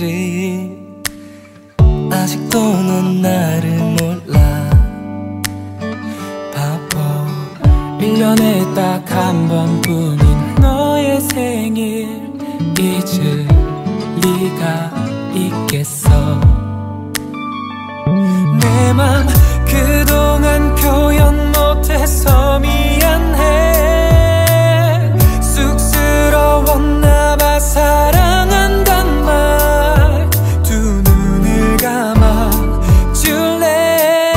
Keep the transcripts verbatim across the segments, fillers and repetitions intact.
있는지 아직도 넌 나를 몰라. 바보. 일 년에 딱 한 번뿐인 너의 생일 잊을 리가 있겠어. 내 맘 그동안 표현 못해서 미안해. 쑥스러웠나 봐. 사랑한단 말 두 눈을 감아 줄래.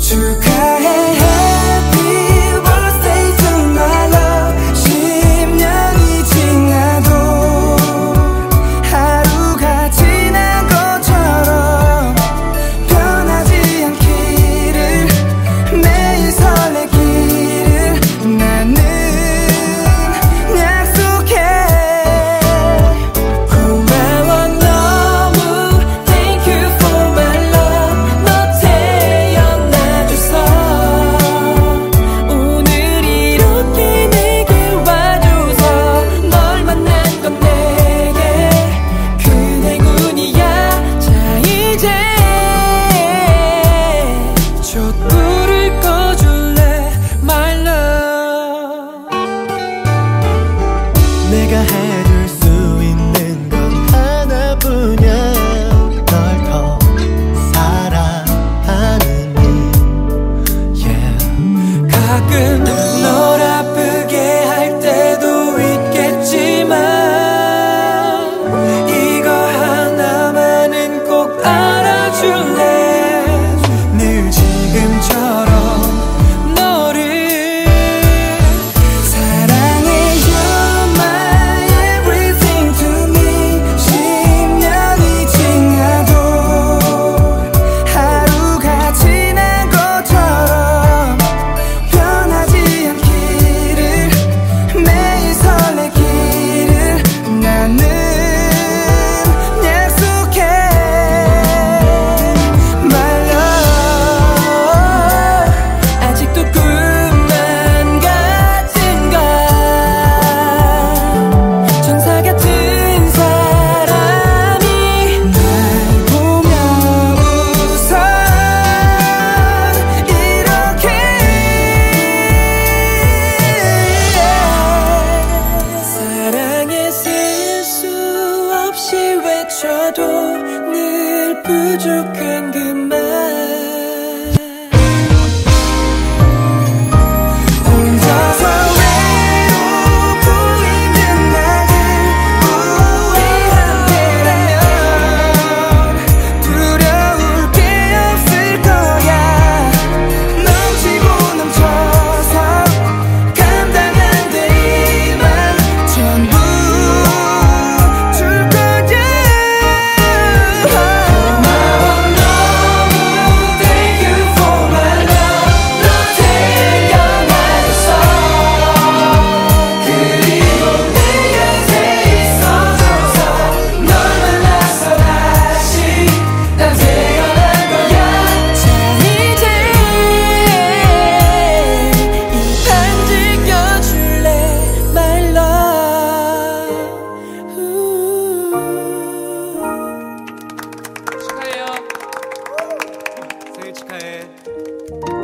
축하해. 축하해.